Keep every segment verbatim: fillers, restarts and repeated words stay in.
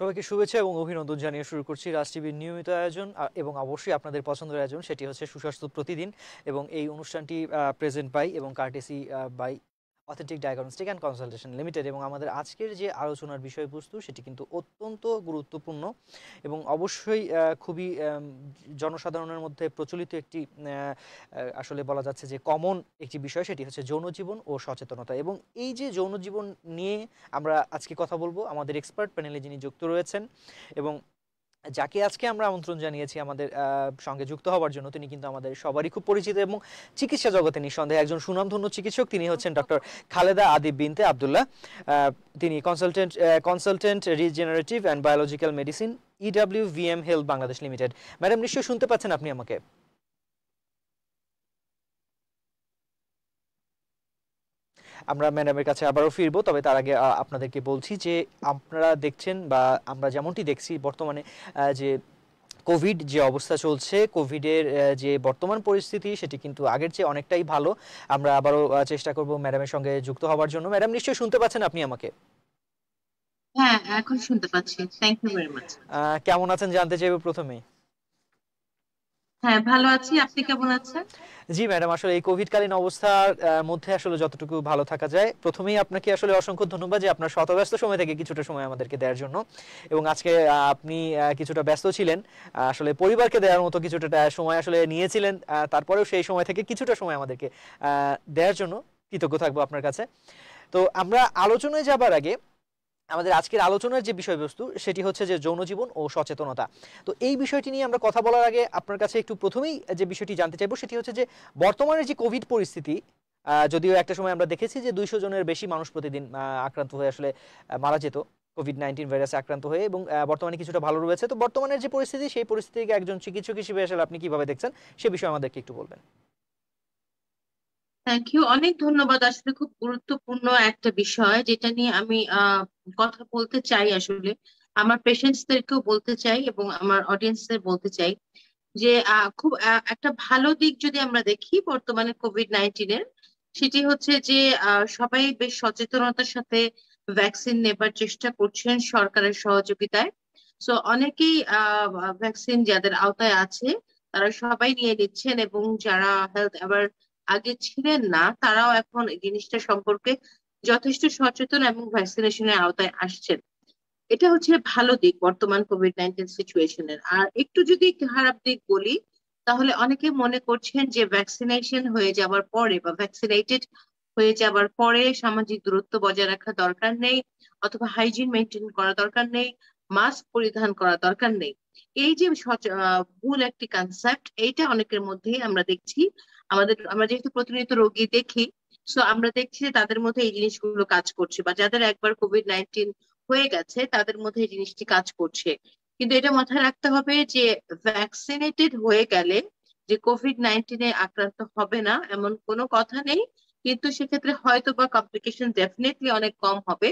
সবাইকে শুভেচ্ছা এবং অভিনন্দন জানিয়ে শুরু করছি রাজ টিভির নিয়মিত আয়োজন এবং অবশ্যই আপনাদের পছন্দের আয়োজন সেটি হচ্ছে সুস্বাস্থ্য প্রতিদিন এবং এই অনুষ্ঠানটি প্রেজেন্ট বাই এবং courtesy by authentic diagnostic and consultation limited. এবং আমাদের আজকের যে আলোচনার বিষয়বস্তু সেটি কিন্তু অত্যন্ত গুরুত্বপূর্ণ এবং অবশ্যই খুবই জনসাধারণের মধ্যে প্রচলিত একটি আসলে বলা যাচ্ছে যে কমন একটি বিষয়, সেটি হচ্ছে যৌনজীবন ও সচেতনতা। এবং এই যে যৌনজীবন নিয়ে আমরা আজকে কথা বলবো, আমাদের এক্সপার্ট প্যানেলে যিনি যুক্ত রয়েছেন এবং যাকে আজকে আমরা আমন্ত্রণ জানিয়েছি আমাদের সঙ্গে যুক্ত হওয়ার জন্য, তিনি কিন্তু আমাদের সবারই খুব পরিচিত এবং চিকিৎসা জগতে নিঃসন্দেহে একজন সুনামধন্য চিকিৎসক। তিনি হচ্ছেন ডক্টর খালেদা আদিব বিনতে আবদুল্লাহ। তিনি consultant consultant regenerative and biological medicine, EW VM health Bangladesh limited. Madam, নিশ্চয়ই শুনতে পাচ্ছেন আপনি আমাকে? আমরা ম্যাডামের কাছে আবারও ফিরবো, তবে তার আগে আপনাদেরকে বলছি যে আপনারা দেখছেন বা আমরা যেমনটি দেখছি বর্তমানে যে কোভিড যে অবস্থা চলছে, কোভিডের যে বর্তমান পরিস্থিতি সেটি কিন্তু আগের চেয়ে অনেকটাই ভালো। আমরা আবারও চেষ্টা করব ম্যাডামের সঙ্গে যুক্ত হওয়ার জন্য। ম্যাডাম, নিশ্চয়ই শুনতে পাচ্ছেন আপনি আমাকে? হ্যাঁ, এখন শুনতে পাচ্ছি। Thank you very much. কেমন আছেন জানতে চাইবো প্রথমে। হ্যাঁ, ভালো আছি। আপনি কেমন আছেন? জি ম্যাডাম, আসলে এই কোভিডকালীন অবস্থার মধ্যে আসলে যতটুকু ভালো থাকা যায়। প্রথমেই আপনাকে আসলে অসংখ্য ধন্যবাদ যে আপনার শতব্যস্ত সময় থেকে কিছুটা সময় আমাদেরকে দেওয়ার জন্য, এবং আজকে আপনি কিছুটা ব্যস্ত ছিলেন, আসলে পরিবারকে দেওয়ার মতো কিছুটা সময় আসলে নিয়েছিলেন, তারপরেও সেই সময় থেকে কিছুটা সময় আমাদেরকে দেওয়ার জন্য কৃতজ্ঞ থাকবো আপনার কাছে। তো আমরা আলোচনায় যাবার আগে আমাদের আজকের আলোচনার যে বিষয়বস্তু সেটি হচ্ছে যে যৌনজীবন ও সচেতনতা। তো এই বিষয়টি নিয়ে আমরা কথা বলার আগে আপনার কাছে একটু প্রথমেই যে বিষয়টি জানতে চাইবো সেটি হচ্ছে যে বর্তমানে যে কোভিড পরিস্থিতি, যদিও একটা সময় আমরা দেখেছি যে দুইশো জনের বেশি মানুষ প্রতিদিন আক্রান্ত হয়ে আসলে মারা যেত কোভিড নাইন্টিন ভাইরাসে আক্রান্ত হয়ে, এবং বর্তমানে কিছুটা ভালো রয়েছে। তো বর্তমানের যে পরিস্থিতি, সেই পরিস্থিতিকে একজন চিকিৎসক হিসেবে আসলে আপনি কিভাবে দেখছেন সে বিষয়ে আমাদেরকে একটু বলবেন। থ্যাংক ইউ, অনেক ধন্যবাদ। আসলে খুব গুরুত্বপূর্ণ একটা বিষয় যেটা নিয়ে আমি কথা বলতে চাই, আসলে আমার পেশেন্টসদেরকেও বলতে চাই এবং আমার অডিয়েন্সদের বলতে চাই যে খুব একটা ভালো দিক যদি আমরা দেখি বর্তমানে কোভিড নাইন্টিনের, সেটি হচ্ছে যে সবাই বেশ সচেতনতার সাথে ভ্যাকসিন নেবার চেষ্টা করছেন সরকারের সহযোগিতায়। সো অনেকেই আহ ভ্যাকসিন যাদের আওতায় আছে তারা সবাই নিয়ে নিচ্ছেন, এবং যারা হেলথ আবার আগে ছিলেন না তারাও এখন এই জিনিসটা সম্পর্কে যথেষ্ট সচেতন এবং ভ্যাকসিনেশনের আওতায় আসছেন। এটা হচ্ছে ভালো দিক বর্তমান কোভিড নাইন্টিন সিচুয়েশনের। আর একটু যদি খারাপ দিক বলি, তাহলে অনেকে মনে করছেন যে ভ্যাকসিনেশন হয়ে যাওয়ার পরে বা ভ্যাকসিনেটেড হয়ে যাওয়ার পরে সামাজিক দূরত্ব বজায় রাখা দরকার নেই, অথবা হাইজিন মেনটেন করা দরকার নেই, মাস্ক পরিধান করা দরকার নেই। এই যে ভুল একটি কনসেপ্ট, এইটা অনেকের মধ্যেই আমরা দেখছি। আমাদের আমরা যেহেতু প্রতিনিয়ত রোগী দেখি, সো আমরা দেখছি যে তাদের মধ্যে এই জিনিসগুলো কাজ করছে, বা যাদের একবার কোভিড নাইন্টিন হয়ে গেছে তাদের মধ্যে এই জিনিসটি কাজ করছে। কিন্তু এটা মাথায় রাখতে হবে যে ভ্যাকসিনেটেড হয়ে গেলে যে কোভিড নাইন্টিনে আক্রান্ত হবে না এমন কোনো কথা নেই, কিন্তু সেক্ষেত্রে হয়তো বা কমপ্লিকেশন ডেফিনেটলি অনেক কম হবে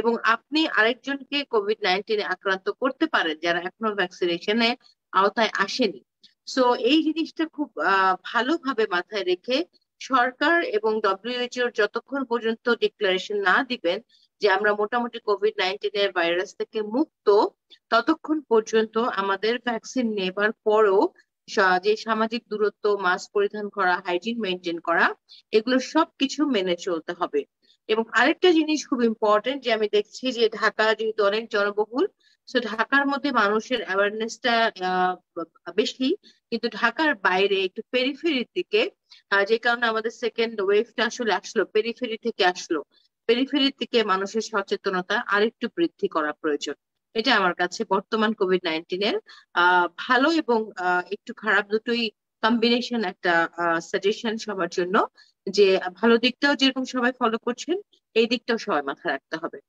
এবং আপনি আরেকজনকে কোভিড নাইন্টিনে আক্রান্ত করতে পারেন যারা এখনো ভ্যাকসিনেশনে আওতায় আসেনি। সো এই জিনিসটা খুব ভালোভাবে মাথায় রেখে সরকার এবং ডব্লিউএইচও যতক্ষণ পর্যন্ত ডিক্লারেশন না দিবেন যে আমরা মোটামুটি কোভিড নাইন্টিন এর ভাইরাস থেকে মুক্ত, ততক্ষণ পর্যন্ত আমাদের ভ্যাকসিন নেবার পরেও যে সামাজিক দূরত্ব, মাস্ক পরিধান করা, হাইজিন মেনটেন করা, এগুলো সবকিছু মেনে চলতে হবে। এবং আরেকটা জিনিস খুব ইম্পর্টেন্ট যে আমি দেখছি যে ঢাকা যেহেতু অনেক জনবহুল, সো ঢাকার মধ্যে মানুষের অ্যাওয়ারনেসটা বেশি, কিন্তু ঢাকার বাইরে একটু পেরিফেরির দিকে, যে কারণে আমাদের সেকেন্ড ওয়েভটা আসলে আসলো পেরিফেরি থেকে আসলো পেরিফেরির দিকে মানুষের সচেতনতা আরেকটু বৃদ্ধি করা প্রয়োজন। এটা আমার কাছে বর্তমান কোভিড নাইন্টিন এর আহ ভালো এবং একটু খারাপ দুটোই কম্বিনেশন একটা সাজেশন সবার জন্য, যে ভালো দিকটাও যেরকম সবাই ফলো করছেন এই দিকটাও সবাই মাথায় রাখতে হবে।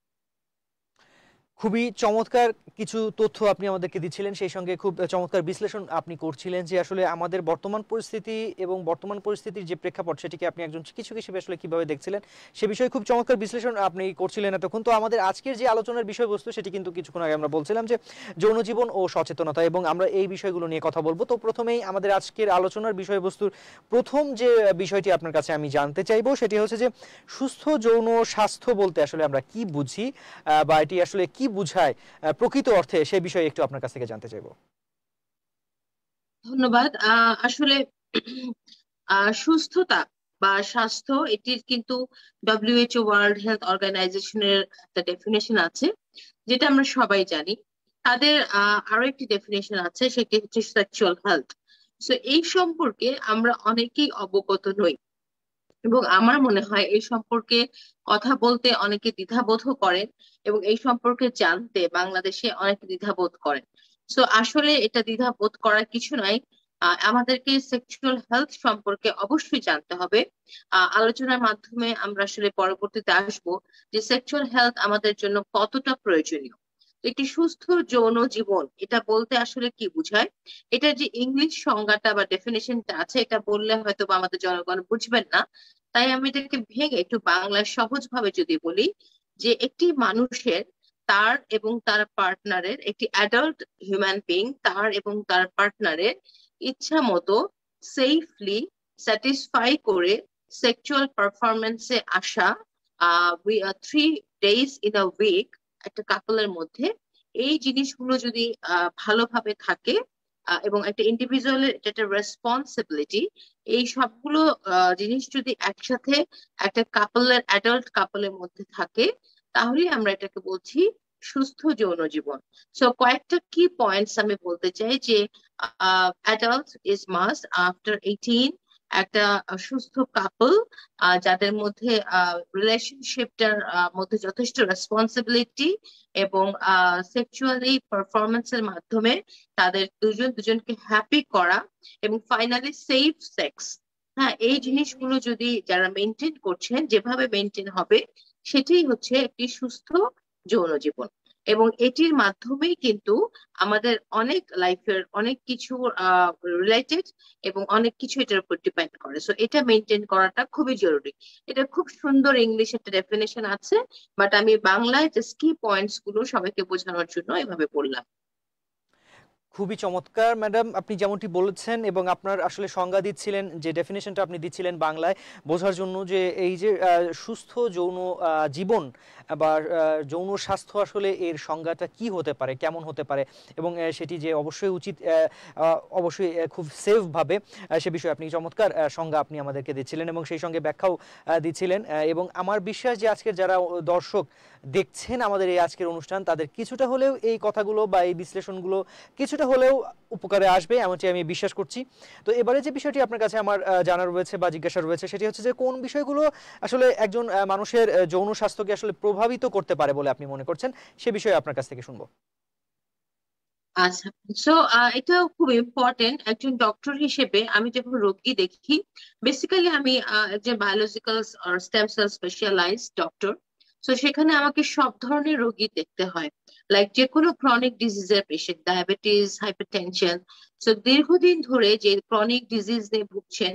খুবই চমৎকার কিছু তথ্য আপনি আমাদেরকে দিচ্ছিলেন, সেই সঙ্গে খুব চমৎকার বিশ্লেষণ আপনি করছিলেন যে আসলে আমাদের বর্তমান পরিস্থিতি এবং বর্তমান পরিস্থিতির যে প্রেক্ষাপট সেটিকে আপনি একজন চিকিৎসক হিসেবে আসলে কীভাবে দেখছিলেন সে বিষয়ে খুব চমৎকার বিশ্লেষণ আপনি করছিলেন এতক্ষণ। তো আমাদের আজকের যে আলোচনার বিষয়বস্তু সেটি কিন্তু কিছুক্ষণ আগে আমরা বলছিলাম যে যৌনজীবন ও সচেতনতা, এবং আমরা এই বিষয়গুলো নিয়ে কথা বলবো। তো প্রথমেই আমাদের আজকের আলোচনার বিষয়বস্তুর প্রথম যে বিষয়টি আপনার কাছে আমি জানতে চাইবো সেটি হচ্ছে যে সুস্থ যৌন স্বাস্থ্য বলতে আসলে আমরা কি বুঝি, বা এটি আসলে কি বুঝায় প্রকৃত অর্থে সেই বিষয়ে একটু আপনার কাছ থেকে জানতে চাইব। ধন্যবাদ। আসলে সুস্থতা বা স্বাস্থ্য এটির কিন্তু ডব্লিউএইচও ওয়ার্ল্ড হেলথ অর্গানাইজেশনের একটা ডেফিনেশন আছে যেটা আমরা সবাই জানি। তাদের আরো একটি ডেফিনেশন আছে, সেটি হচ্ছে সেক্সুয়াল হেলথ। সো এই সম্পর্কে আমরা অনেকেই অবগত নই এবং আমার মনে হয় এই সম্পর্কে কথা বলতে অনেকে দ্বিধাবোধ করেন এবং এই সম্পর্কে জানতে বাংলাদেশে অনেকে দ্বিধাবোধ করেন। সো আসলে এটা দ্বিধাবোধ করার কিছু নাই, আমাদেরকে সেক্সুয়াল হেলথ সম্পর্কে অবশ্যই জানতে হবে। আলোচনার মাধ্যমে আমরা আসলে পরবর্তীতে আসবো যে সেক্সুয়াল হেলথ আমাদের জন্য কতটা প্রয়োজনীয়। একটি সুস্থ যৌন জীবন এটা বলতে আসলে কি বোঝায়, এটা যে ইংলিশ সংজ্ঞাটা বা ডেফিনেশনটা আছে এটা বললে হয়তো বা আমাদের জনগণ বুঝবেন না, তাই আমি এটাকে ভেঙে একটু বাংলায় সহজভাবে যদি বলি যে একটি মানুষের তার এবং তার পার্টনারের, একটি অ্যাডাল্ট হিউম্যান বিং তার এবং তার পার্টনারের ইচ্ছা মতো সেফলি স্যাটিসফাই করে সেক্সুয়াল পারফরমেন্সে আসা three days in a week একটা কাপলের মধ্যে এই জিনিসগুলো যদি ভালোভাবে থাকে এবং একটা ইন্ডিভিজুয়ালের একটা রেসপন্সিবিলিটি, এই সবগুলো জিনিস যদি একসাথে একটা কাপলের অ্যাডাল্ট কাপলের মধ্যে থাকে তাহলে আমরা এটাকে বলছি সুস্থ যৌন জীবন। সো কয়েকটা কি পয়েন্টস আমি বলতে চাই যে adult is must after eighteen, একটা সুস্থ কাপল যাদের মধ্যে রিলেশনশিপটার মধ্যে যথেষ্ট রেসপন্সিবিলিটি এবং সেক্সুয়ালি পারফরমেন্সের মাধ্যমে তাদের দুজন দুজনকে হ্যাপি করা এবং ফাইনালি সেফ সেক্স। হ্যাঁ, এই জিনিসগুলো যদি যারা মেনটেন করছেন যেভাবে মেনটেন হবে সেটাই হচ্ছে একটি সুস্থ যৌন জীবন এবং এটির মাধ্যমেই কিন্তু আমাদের অনেক লাইফের অনেক কিছু রিলেটেড এবং অনেক কিছু এটার উপর ডিপেন্ড করে। সো এটা মেনটেন করাটা খুবই জরুরি। এটা খুব সুন্দর ইংলিশ একটা ডেফিনেশন আছে, বাট আমি বাংলায় জাস্ট কি পয়েন্টস গুলো সবাইকে বোঝানোর জন্য এভাবে বললাম। খুবই চমৎকার ম্যাডাম, আপনি যেমনটি বলেছেন এবং আপনার আসলে সংজ্ঞা দিচ্ছিলেন যে ডেফিনেশনটা আপনি দিচ্ছিলেন বাংলায় বোঝার জন্য যে এই যে সুস্থ যৌন জীবন বা যৌন স্বাস্থ্য আসলে এর সংজ্ঞাটা কি হতে পারে, কেমন হতে পারে এবং সেটি যে অবশ্যই উচিত অবশ্যই খুব সেফভাবে, সে বিষয়ে আপনি চমৎকার সংজ্ঞা আপনি আমাদেরকে দিচ্ছিলেন এবং সেই সঙ্গে ব্যাখ্যাও দিচ্ছিলেন। এবং আমার বিশ্বাস যে আজকের যারা দর্শক দেখছেন আমাদের এই আজকের অনুষ্ঠান তাদের কিছুটা হলেও এই কথাগুলো বা এই বিশ্লেষণগুলো কিছুটা হলেও উপকারে আসবে এমনটি আমি বিশ্বাস করছি। তো এবারে যে বিষয়টি আপনার কাছে আমার জানা রয়েছে বা জিজ্ঞাসা রয়েছে সেটি হচ্ছে যে কোন বিষয়গুলো আসলে একজন মানুষের যৌন স্বাস্থ্যকে আসলে প্রভাবিত করতে পারে বলে আপনি মনে করছেন, সে বিষয়ে আপনার কাছ থেকে শুনবো। আচ্ছা, সো এটা খুব ইম্পর্টেন্ট। একজন ডক্টর হিসেবে আমি যখন রোগী দেখি, বেসিক্যালি আমি একজন biological stem cell specialized doctor, so সেখানে আমাকে সব ধরনের রোগী দেখতে হয়, লাইক যে কোনো ক্রনিক ডিজিজের পেশেন্ট, ডায়াবেটিস, হাইপারটেনশন। সো দীর্ঘদিন ধরে যে ক্রনিক ডিজিজ নিয়ে ভুগছেন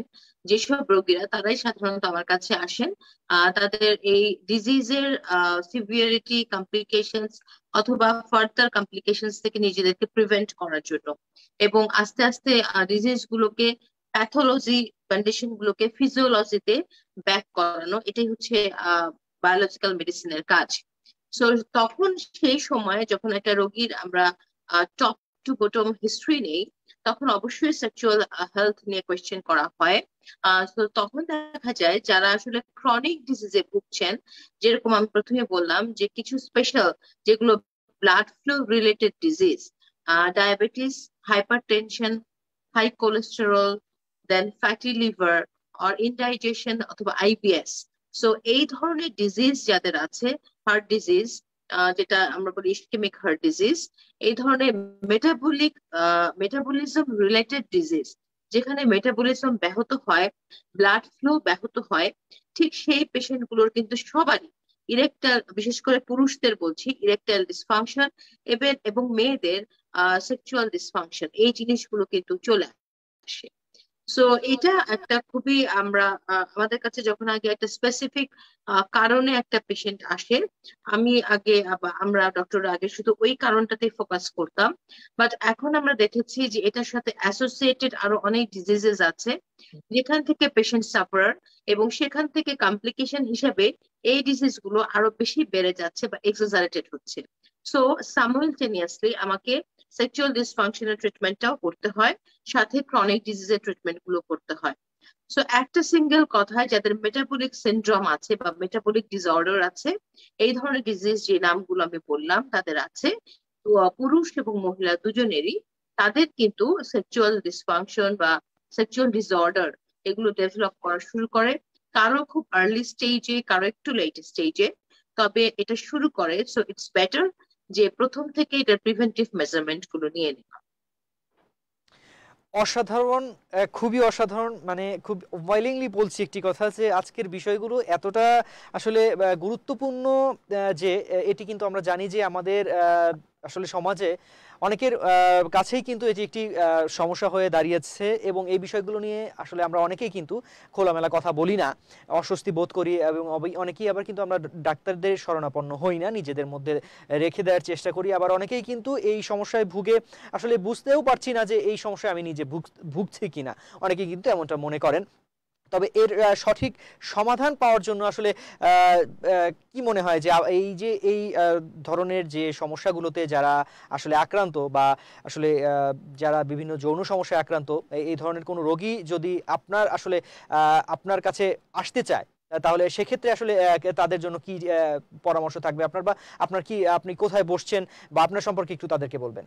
যেসব রোগীরা তারাই সাধারণত আমার কাছে আসেন। আহ তাদের এই ডিজিজের সিভিয়ারিটি, কমপ্লিকেশনস অথবা ফার্দার কমপ্লিকেশনস থেকে নিজেদেরকে প্রিভেন্ট করার জন্য এবং আস্তে আস্তে ডিজিজ গুলোকে প্যাথোলজি কন্ডিশন গুলোকে ফিজিওলজিতে ব্যাক করানো, এটাই হচ্ছে আহ বায়োলজিক্যাল মেডিসিনের কাজ। সো তখন সেই সময় যখন একটা রোগীর আমরা টপ টু বটম হিস্ট্রি নেই তখন অবশ্যই সেক্সুয়াল হেলথ নিয়ে কোয়েশ্চেন করা হয়। সো তখন দেখা যায় যারা আসলে ক্রনিক ডিজিজে ভুগছেন, যেরকম আমি প্রথমে বললাম যে কিছু স্পেশাল যেগুলো blood flow related disease, diabetes, hypertension, high cholesterol, then fatty liver or indigestion অথবা আইবিএস। সো এই ধরনের ডিজিজ যাদের আছে, হার্ট ডিজিজ যেটা আমরা বলি ইসকেমিক হার্ট ডিজিজ, এই ধরনের মেটাবলিক মেটাবলিজম রিলেটেড ডিজিজ যেখানে মেটাবলিজম ব্যাহত হয়, ব্লাড ফ্লো ব্যাহত হয়, ঠিক সেই পেশেন্ট গুলোর কিন্তু সবারই ইরেকটাইল, বিশেষ করে পুরুষদের বলছি, ইরেকটাইল ডিসফাংশন এবং মেয়েদের সেক্সুয়াল ডিসফাংশন, এই জিনিসগুলো কিন্তু চলে আসে। সো এটা একটা খুবই আমরা আমাদের কাছে যখন আগে একটা স্পেসিফিক কারণে একটা পেশেন্ট আসে, আমি আগে আমরা ডক্টররা আগে শুধু ওই কারণটাতেই ফোকাস করতাম, বাট এখন আমরা দেখেছি যে এটার সাথে অ্যাসোসিয়েটেড আরো অনেক ডিজিজেস আছে যেখান থেকে পেশেন্ট সাফার এবং সেখান থেকে কমপ্লিকেশন হিসাবে এই ডিজিজ গুলো আরো বেশি বেড়ে যাচ্ছে বা এক্সাজারেটেড হচ্ছে। সো সামুলটেনিয়াসলি আমাকে সেক্সুয়াল ডিসফাংশনের ট্রিটমেন্টটাও করতে হয়, সাথে ক্রনিক ডিজিজের ট্রিটমেন্টগুলো করতে হয়। সো একটা সিঙ্গেল কথায় যাদের মেটাবলিক সিনড্রোম আছে বা মেটাবলিক ডিসঅর্ডার আছে, এই ধরনের ডিজিজ যে নামগুলো আমি বললাম তাদের আছে, পুরুষ এবং মহিলা দুজনেরই, তাদের কিন্তু সেক্সুয়াল ডিসফাংশন বা সেক্সুয়াল ডিসঅর্ডার এগুলো ডেভেলপ করা শুরু করে। কারো খুব আর্লি স্টেজে, কারো একটু লেট স্টেজে, তবে এটা শুরু করে। সো ইটস বেটার যে প্রথম থেকে এটা প্রিভেন্টিভ মেজারমেন্ট গুলো নিয়ে নেওয়া। অসাধারণ, খুবই অসাধারণ, মানে খুব ওয়াইলিংলি বলছি একটি কথা যে আজকের বিষয়গুলো এতটা আসলে গুরুত্বপূর্ণ যে এটি কিন্তু আমরা জানি যে আমাদের আসলে সমাজে অনেকের কাছেই কিন্তু এটি একটি সমস্যা হয়ে দাঁড়িয়েছে এবং এই বিষয়গুলো নিয়ে আসলে আমরা অনেকেই কিন্তু খোলামেলা কথা বলি না, অস্বস্তি বোধ করি এবং অনেকেই আবার কিন্তু আমরা ডাক্তারদের শরণাপন্ন হই না, নিজেদের মধ্যে রেখে দেওয়ার চেষ্টা করি। আবার অনেকেই কিন্তু এই সমস্যায় ভুগে আসলে বুঝতেও পারছি না যে এই সমস্যায় আমি নিজে ভুগ ভুগছি কিনা, অনেকেই কিন্তু এমনটা মনে করেন। তবে এর সঠিক সমাধান পাওয়ার জন্য আসলে কি মনে হয় যে এই যে এই ধরনের যে সমস্যাগুলোতে যারা আসলে আক্রান্ত বা আসলে যারা বিভিন্ন যৌন সমস্যায় আক্রান্ত, এই ধরনের কোনো রোগী যদি আপনার আসলে আপনার কাছে আসতে চায়, তাহলে সেক্ষেত্রে আসলে তাদের জন্য কি পরামর্শ থাকবে আপনার, বা আপনার কি আপনি কোথায় বসছেন বা আপনার সম্পর্কে একটু তাদেরকে বলবেন?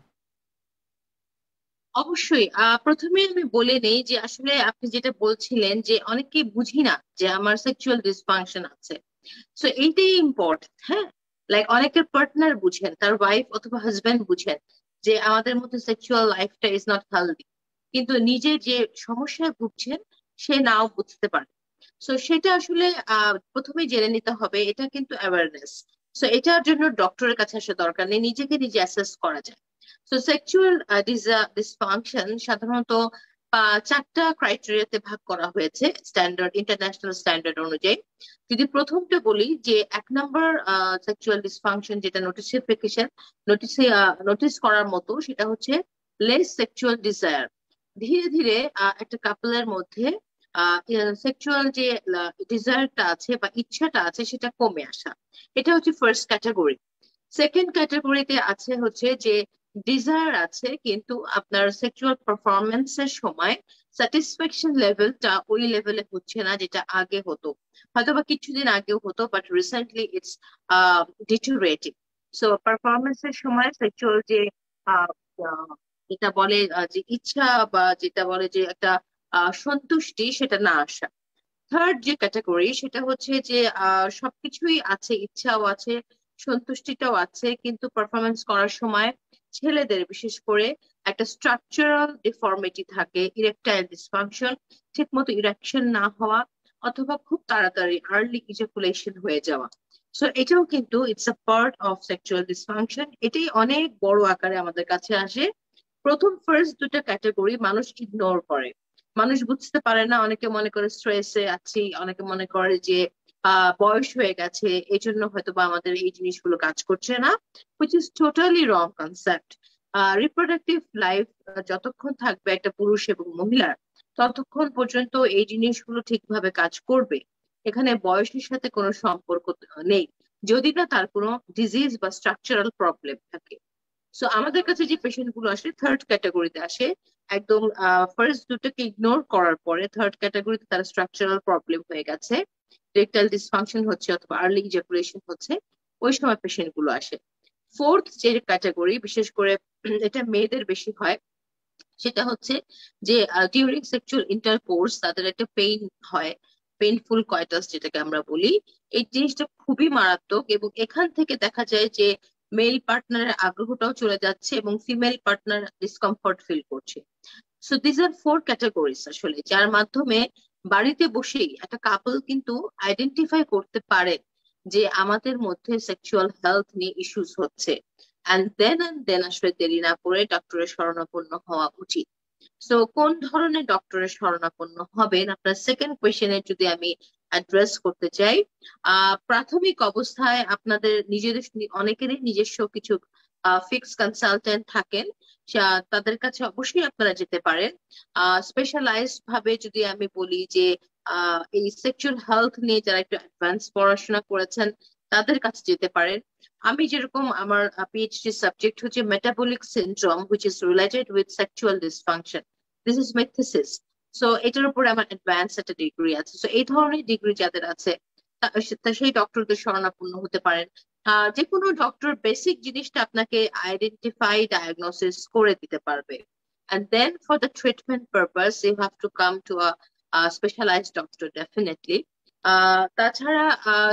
অবশ্যই। প্রথমে আমি বলে নেই যে আসলে আপনি যেটা বলছিলেন যে অনেকে বুঝি না যে আমার সেক্সুয়াল ডিসফাংশন আছে, সো এইটাই ইম্পর্টেন্ট। হ্যাঁ, লাইক অনেকের পার্টনার বুঝেন, তার ওয়াইফ অথবা হাজব্যান্ড বুঝেন যে আমাদের মধ্যে সেক্সুয়াল লাইফটা ইজ নট হেলদি, কিন্তু নিজে যে সমস্যায় ভুগছেন সে নাও বুঝতে পারে। সো সেটা আসলে আহ প্রথমে জেনে নিতে হবে, এটা কিন্তু অ্যাওয়ারনেস। সো এটার জন্য ডক্টরের কাছে আসা দরকার নেই, নিজেকে নিজে অ্যাসেস করা যায়। সো সেক্সুয়াল ডিসফাংশন সাধারণত চারটা ক্রাইটেরিয়াতে ভাগ করা হয়েছে স্ট্যান্ডার্ড, ইন্টারন্যাশনাল স্ট্যান্ডার্ড অনুযায়ী। যদি প্রথমটা বলি যে এক নম্বর সেক্সুয়াল ডিসফাংশন যেটা নোটিফিকেশন নোটিসে নোটিস করার মতো, সেটা হচ্ছে লেস সেক্সুয়াল ডিজায়ার। ধীরে ধীরে একটা কাপলের মধ্যে সেক্সুয়াল যে ডিজায়ারটা আছে বা ইচ্ছাটা আছে সেটা কমে আসা, এটা হচ্ছে ফার্স্ট ক্যাটাগরি। সেকেন্ড ক্যাটাগরিতে আছে হচ্ছে যে ডিজায়ার আছে কিন্তু আপনার সেক্সুয়াল পারফরমেন্স এর সময় স্যাটিসফ্যাকশন লেভেলটা ওই লেভেলে হচ্ছে না যেটা আগে হতো, হয়তোবা কিছুদিন আগেও হতো, but recently it's deteriorating. So performance এর সময় সেক্সুয়াল যে যেটা বলে যে ইচ্ছা বা যেটা বলে যে একটা সন্তুষ্টি, সেটা না আসা। থার্ড যে ক্যাটাগরি সেটা হচ্ছে যে সবকিছুই আছে, ইচ্ছাও আছে, সন্তুষ্টিটাও আছে, কিন্তু পারফরমেন্স করার সময় ছেলেদের বিশেষ করে একটা স্ট্রাকচারাল ডিফর্মিটি থাকে, ইরেকটাইল ডিসফাংশন, ঠিক মতো ইরেকশন না হওয়া অথবা খুব তাড়াতাড়ি আর্লি ইজাকুলেশন হয়ে যাওয়া। সো এটাও কিন্তু it's a part of sexual dysfunction, এটাই অনেক বড় আকারে আমাদের কাছে আসে। প্রথম ফার্স্ট দুটা ক্যাটাগরি মানুষ ইগনোর করে, মানুষ বুঝতে পারে না, অনেকে মনে করে স্ট্রেসে আছি, অনেকে মনে করে যে আহ বয়স হয়ে গেছে এই জন্য হয়তো বা আমাদের এই জিনিসগুলো কাজ করছে না, which is totally wrong concept. Reproductive life যতক্ষণ থাকবে একটা পুরুষ এবং মহিলার, ততক্ষণ পর্যন্ত এই জিনিসগুলো ঠিকভাবে কাজ করবে। এখানে বয়সের সাথে কোনো সম্পর্ক নেই, যদি না তার কোনো ডিজিজ বা স্ট্রাকচারাল প্রবলেম থাকে। সো আমাদের কাছে যে পেশেন্ট গুলো আসে থার্ড ক্যাটাগরিতে আসে, একদম ফার্স্ট দুটোকে ইগনোর করার পরে থার্ড ক্যাটাগরিতে তারা স্ট্রাকচারাল প্রবলেম হয়ে গেছে, রেকটাল ডিসফাংশন হচ্ছে অথবা আর্লি ইজাকুলেশন হচ্ছে, ওই সময় পেশেন্ট গুলো আসে। ফোর্থ যে ক্যাটাগরি, বিশেষ করে এটা মেয়েদের বেশি হয়, সেটা হচ্ছে যে ডিউরিং সেক্সুয়াল ইন্টারকোর্স তাদের একটা পেইন হয়, পেইনফুল কয়টাস যেটাকে আমরা বলি, এই জিনিসটা খুবই মারাত্মক এবং এখান থেকে দেখা যায় যে মেল পার্টনারের আগ্রহটাও চলে যাচ্ছে এবং ফিমেল পার্টনার ডিসকমফর্ট ফিল করছে। So this are four categories আসলে, যার মাধ্যমে বাড়িতে বসেই একটা কাপল কিন্তু আইডেন্টিফাই করতে পারে যে আমাদের মধ্যে সেক্সুয়াল হেলথ নিয়ে ইস্যুস হচ্ছে, এন্ড দেন এন্ড দেন আসলে দেরি না করে ডক্টরের শরণাপন্ন হওয়া উচিত। সো কোন ধরনের ডক্টরের শরণাপন্ন হবেন আপনার সেকেন্ড কোয়েশ্চেনে যদি আমি অ্যাড্রেস করতে চাই, আহ প্রাথমিক অবস্থায় আপনাদের নিজেদের অনেকেরই নিজস্ব কিছু ফিক্স কনসালটেন্ট থাকেন, তাদের কাছে অবশ্যই আপনারা যেতে পারেন। আহ স্পেশালাইজড ভাবে যদি আমি বলি যে আহ এই সেক্সুয়াল হেলথ নিয়ে যারা একটু অ্যাডভান্স পড়াশোনা করেছেন তাদের কাছে যেতে পারেন। আমি যেরকম আমার পিএইচডি সাবজেক্ট হচ্ছে metabolic syndrome which is related with sexual dysfunction. This is my thesis. So এটার উপরে আমার অ্যাডভান্স একটা ডিগ্রি আছে। সো এই ধরনের ডিগ্রি যাদের আছে সেই ডক্টরদের শরণাপন্ন হতে পারেন। যে কোনো ডক্টর বেসিক জিনিসটা আপনাকে আইডেন্টিফাই ডায়াগনোসিস করে দিতে পারবে। And then for the treatment purpose you have to come to a, a specialized doctor definitely. তাছাড়া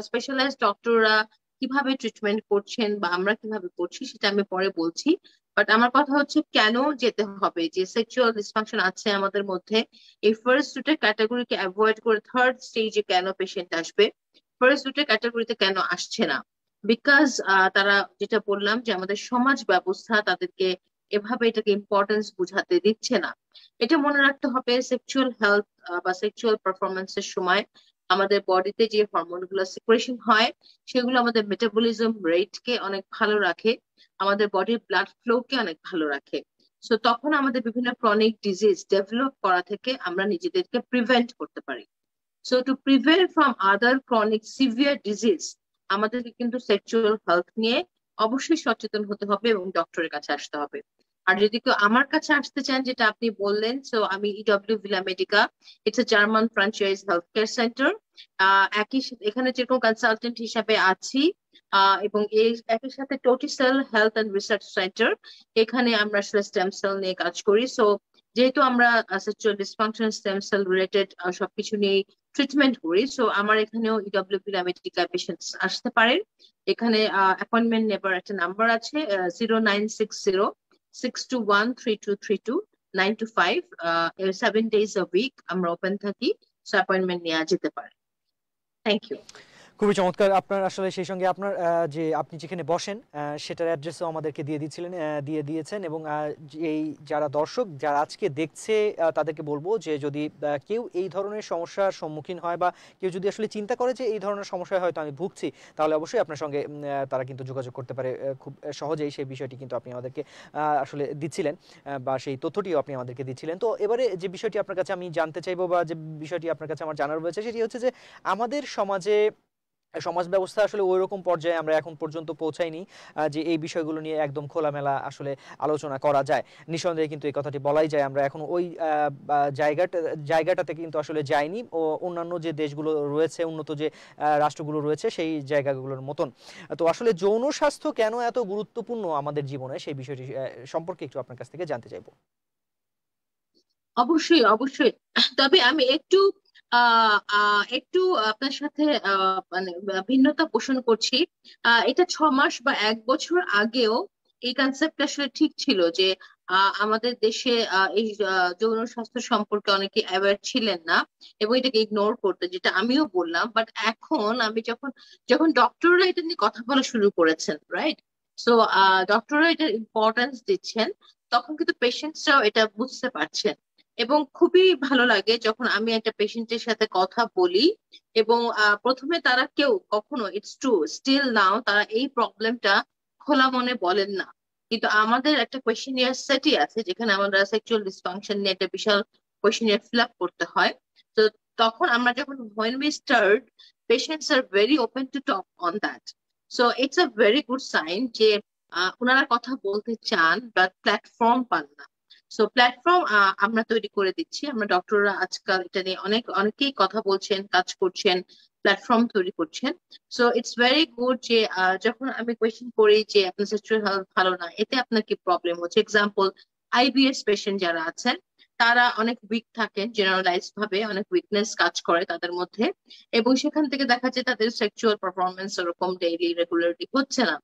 স্পেশালাইজড ডক্টররা কিভাবে ট্রিটমেন্ট করছেন বা আমরা কিভাবে করছি সেটা আমি পরে বলছি, বাট আমার কথা হচ্ছে কেন যেতে হবে। যে সেক্সুয়াল ডিসফাংশন আছে আমাদের মধ্যে, এই ফার্স্ট দুটো ক্যাটাগরিকে অ্যাভয়েড করে থার্ড স্টেজে কেন পেশেন্ট আসবে, ফার্স্ট দুটো ক্যাটাগরিতে কেন আসছে না, বিকজ তারা যেটা বললাম যে আমাদের সমাজ ব্যবস্থা তাদেরকে এভাবে এটাকে ইম্পর্টেন্স বুঝাতে দিচ্ছে না। এটা মনে রাখতে হবে সেক্সুয়াল হেলথ বা সেক্সুয়াল পারফরমেন্সের সময় আমাদের বডিতে যে হরমোনগুলো সিক্রেশন হয় সেগুলো আমাদের মেটাবলিজম রেটকে অনেক ভালো রাখে, আমাদের বডির ব্লাড ফ্লোকে অনেক ভালো রাখে। সো তখন আমাদের বিভিন্ন ক্রনিক ডিজিজ ডেভেলপ করা থেকে আমরা নিজেদেরকে প্রিভেন্ট করতে পারি। So to prevent from other chronic severe disease আমাদেরকে কিন্তু সেক্সুয়াল হেলথ নিয়ে অবশ্যই সচেতন হতে হবে এবং ডক্টরের কাছে আসতে হবে। আর যদি কেউ আমার কাছে আসতে চান, যেটা আপনি বললেন, সো আমি EW Villa Medica, it's a German franchise health care centre, একই এখানে যেরকম কনসালটেন্ট হিসাবে আছি এবং একই সাথে Toticell health and research centre, এখানে আমরা আসলে স্টেম সেল নিয়ে কাজ করি। সো যেহেতু আমরা sexual dysfunction stem cell related সবকিছু নিয়ে ট্রিটমেন্ট করি, সো আমার এখানেও ইডব্লিউ ভিলা মেডিকা পেশেন্ট আসতে পারেন। এখানে অ্যাপয়েন্টমেন্ট নেবার একটা নাম্বার আছে zero nine six zero six to one three two three two nine to five uh, seven days a week. আমরা open থাকি, so appointment নিয়ে যেতে পারে। Thank you. খুবই চমৎকার। আপনার আসলে সেই সঙ্গে আপনার যে আপনি যেখানে বসেন সেটার অ্যাড্রেসও আমাদেরকে দিয়ে দিয়েছিলেন, দিয়ে দিয়েছেন। এবং এই যারা দর্শক যারা আজকে দেখছে তাদেরকে বলবো যে যদি কেউ এই ধরনের সমস্যার সম্মুখীন হয় বা কেউ যদি আসলে চিন্তা করে যে এই ধরনের সমস্যায় হয়তো আমি ভুগছি, তাহলে অবশ্যই আপনার সঙ্গে তারা কিন্তু যোগাযোগ করতে পারে খুব সহজেই। সেই বিষয়টি কিন্তু আপনি আমাদেরকে আসলে দিচ্ছিলেন বা সেই তথ্যটিও আপনি আমাদেরকে দিচ্ছিলেন। তো এবারে যে বিষয়টি আপনার কাছে আমি জানতে চাইবো বা যে বিষয়টি আপনার কাছে আমার জানার রয়েছে সেটি হচ্ছে যে আমাদের সমাজে সমাজ ব্যবস্থা আসলে ওই রকম পর্যায়ে আমরা এখন পর্যন্ত পৌঁছাইনি যে এই বিষয়গুলো নিয়ে একদম খোলামেলা আসলে আলোচনা করা যায়। নিঃসন্দেহে কিন্তু এই কথাটি বলাই যায়, আমরা এখন ওই জায়গাটা জায়গাটাতে কিন্তু আসলে যাইনি অন্যান্য যে দেশগুলো রয়েছে, উন্নত যে রাষ্ট্রগুলো রয়েছে সেই জায়গাগুলোর মতন। তো আসলে যৌন স্বাস্থ্য কেন এত গুরুত্বপূর্ণ আমাদের জীবনে সেই বিষয়টি সম্পর্কে একটু আপনার কাছ থেকে জানতে চাইবো। অবশ্যই অবশ্যই, তবে আমি একটু আহ একটু আপনার সাথে মানে ভিন্নতা পোষণ করছি। এটা ছ মাস বা এক বছর আগেও এই কনসেপ্ট আসলে ঠিক ছিল যে আমাদের দেশে এই যৌন স্বাস্থ্য সম্পর্কে অনেকে অ্যাওয়ার ছিলেন না এবং এটাকে ইগনোর করতে, যেটা আমিও বললাম। বাট এখন আমি যখন যখন ডক্টররা এটা নিয়ে কথা বলা শুরু করেছেন, রাইট, সো ডক্টররা এটার ইম্পর্টেন্স দিচ্ছেন, তখন কিন্তু পেশেন্টসরাও এটা বুঝতে পারছেন। এবং খুবই ভালো লাগে যখন আমি একটা পেশেন্টের সাথে কথা বলি এবং প্রথমে তারা কেউ কখনো ইটস ট্রু স্টিল নাও তারা এই প্রবলেমটা খোলা মনে বলেন না, কিন্তু আমাদের একটা কোয়েশ্চেনিয়ার সেটই আছে যেখানে আমরা সেক্সুয়াল ডিসফাংশন নিয়ে একটা বিশাল কোয়েশ্চেনিয়ার ফিল আপ করতে হয়। তো তখন আমরা যখন when we start patients are very open to talk on that, so it's a very good sign যে ওনারা কথা বলতে চান বাট প্ল্যাটফর্ম পান না। সো প্ল্যাটফর্ম আমরা তৈরি করে দিচ্ছি, আমরা ডক্টররা আজকাল এটা নিয়ে অনেক অনেকেই কথা বলছেন, কাজ করছেন, প্ল্যাটফর্ম তৈরি করছেন। সো ইটস ভেরি গুড যে যখন আমি কোয়েশ্চেন করি যে আপনার সেক্সুয়াল হেলথ ভালো না, এতে আপনার কি প্রবলেম হচ্ছে। এক্সাম্পল আইবিএস পেশেন্ট যারা আছেন তারা অনেক উইক থাকেন, জেনারেলাইজ ভাবে অনেক উইকনেস কাজ করে তাদের মধ্যে এবং সেখান থেকে দেখা যায় তাদের সেক্সুয়াল পারফরমেন্স ওরকম ডেইলি রেগুলারলি হচ্ছে না,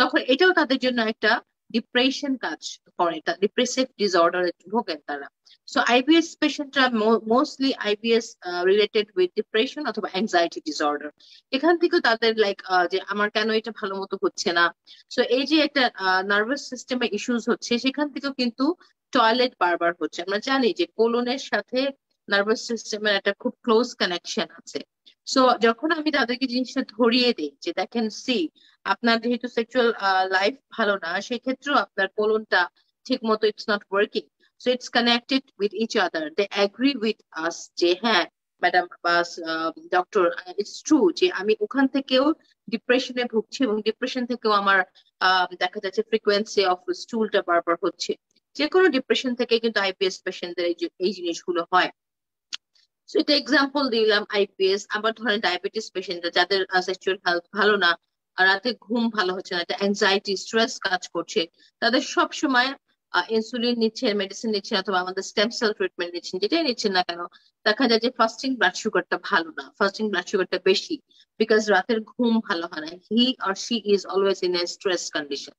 তখন এটাও তাদের জন্য একটা ডিপ্রেশন কাজ করে, ডিপ্রেসিভ ডিসঅর্ডারে ভোগেন তারা। সো আইবিএস পেশেন্টরা mostly IBS related with depression অথবা অ্যাংজাইটি ডিসঅর্ডার, এখান থেকে তাদের লাইক যে আমার কেন এটা ভালো মতো হচ্ছে না। সো এই যে একটা নার্ভাস সিস্টেমে ইস্যুস হচ্ছে, সেখান থেকেও কিন্তু টয়লেট বারবার হচ্ছে। আমরা জানি যে কোলনের সাথে নার্ভাস সিস্টেমের একটা খুব ক্লোজ কানেকশন আছে। সো যখন আমি তাদেরকে জিনিসটা ধরিয়ে দিই যে দেখেন সি আপনার যেহেতু সেক্সুয়াল লাইফ ভালো না, সেক্ষেত্রেও আপনার কোলনটা ঠিক মতো it's not working, so it's connected with each other, they agree with us যে হ্যাঁ मैडम डॉक्टर इट्स ट्रू जी आमी ওখান থেকেও ডিপ্রেশনে ভুগছি এবং ডিপ্রেশন থেকেও আমার দেখা যাচ্ছে ফ্রিকোয়েন্সি অফ স্টুলটা বারবার হচ্ছে যে কোনো ডিপ্রেশন থেকে কিন্তু আইবিএস পেশেন্টদের এই জিনিসগুলো হয় সো এটা एग्जांपल দিলাম আইবিএস আবার ধরেন ডায়াবেটিস পেশেন্টরা যাদের সেক্সুয়াল হেলথ ভালো না রাতে ঘুম ভালো হচ্ছে না এটা অ্যাংজাইটি স্ট্রেস কাজ করছে তাদের সব সময় ইনসুলিন নিচ্ছেন মেডিসিন নিচ্ছেন অথবা আমাদের স্টেম সেল ট্রিটমেন্ট নিচ্ছেন যেটাই নিচ্ছেন না কেন দেখা যায় যে ফাস্টিং ব্লাড সুগারটা ভালো না ফাস্টিং ব্লাড সুগারটা বেশি বিকজ রাতের ঘুম ভালো হয় না he or she is always in a stress condition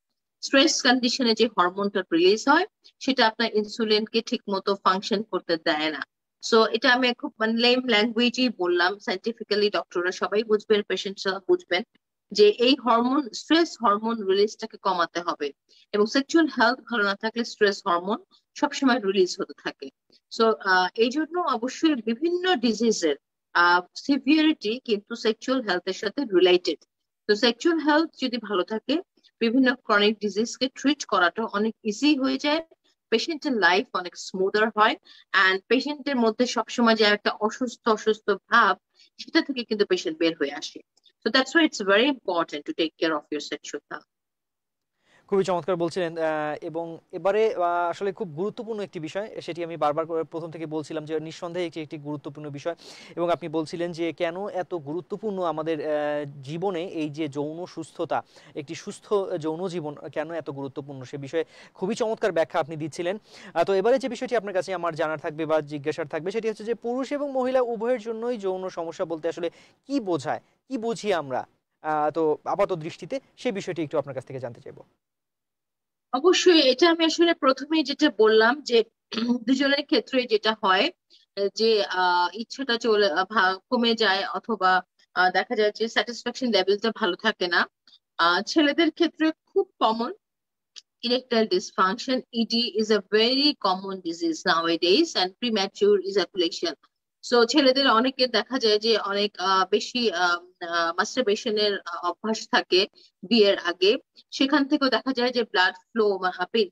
stress কন্ডিশনে যে হরমোনটা রিলিজ হয় সেটা আপনার ইনসুলিনকে ঠিকমতো ফাংশন করতে দেয় না সো এটা আমি খুব মানে লেম ল্যাঙ্গুয়েজই বললাম সায়েন্টিফিক্যালি ডক্টররা সবাই বুঝবেন পেশেন্টরা বুঝবেন যে এই হরমোন স্ট্রেস হরমোন রিলিজটাকে কমাতে হবে এবং সেক্সুয়াল হেলথ ভালো না থাকলে স্ট্রেস হরমোন সব সময় রিলিজ হতে থাকে সো এইজন্য অবশ্যই বিভিন্ন ডিজিজের সিভিয়ারিটি কিন্তু সেক্সুয়াল হেলথের সাথে রিলেটেড তো সেক্সুয়াল হেলথ যদি ভালো থাকে বিভিন্ন ক্রনিক ডিজিজকে ট্রিট করাটা অনেক ইজি হয়ে যায় পেশেন্টের লাইফ অনেক স্মুদার হয় এন্ড পেশেন্টের মধ্যে সবসময় যে একটা অসুস্থ অসুস্থ ভাব সেটা থেকে কিন্তু পেশেন্ট বের হয়ে আসে So that's why it's very important to take care of your sexual health. খুবই চমৎকার বলছিলেন এবং এবারে আসলে খুব গুরুত্বপূর্ণ একটি বিষয় সেটি আমি বারবার প্রথম থেকে বলছিলাম যে নিঃসন্দেহে এটি একটি গুরুত্বপূর্ণ বিষয় এবং আপনি বলছিলেন যে কেন এত গুরুত্বপূর্ণ আমাদের জীবনে এই যে যৌন সুস্থতা একটি সুস্থ যৌন জীবন কেন এত গুরুত্বপূর্ণ সে বিষয়ে খুবই চমৎকার ব্যাখ্যা আপনি দিচ্ছিলেন তো এবারে যে বিষয়টি আপনার কাছে আমার জানার থাকবে বা জিজ্ঞাসার থাকবে সেটি হচ্ছে যে পুরুষ এবং মহিলা উভয়ের জন্যই যৌন সমস্যা বলতে আসলে কি বোঝায় কি বুঝি আমরা তো আপাতত দৃষ্টিতে সে বিষয়টি একটু আপনার কাছ থেকে জানতে চাইবো অবশ্যই এটা আমি আসলে প্রথমে যেটা বললাম যে দুজনের ক্ষেত্রে যেটা হয় যে ইচ্ছাটা চলে কমে যায় অথবা দেখা যায় যে স্যাটিসফ্যাকশন লেভেলটা ভালো থাকে না ছেলেদের ক্ষেত্রে খুব common erectile dysfunction ED is a very common disease nowadays and premature ejaculation so ছেলেদের অনেকের দেখা যায় যে অনেক বেশি মাস্টারবেশনের অভ্যাস থাকে বিয়ের আগে সেখান থেকেও দেখা যায় যে ব্লাড ফ্লো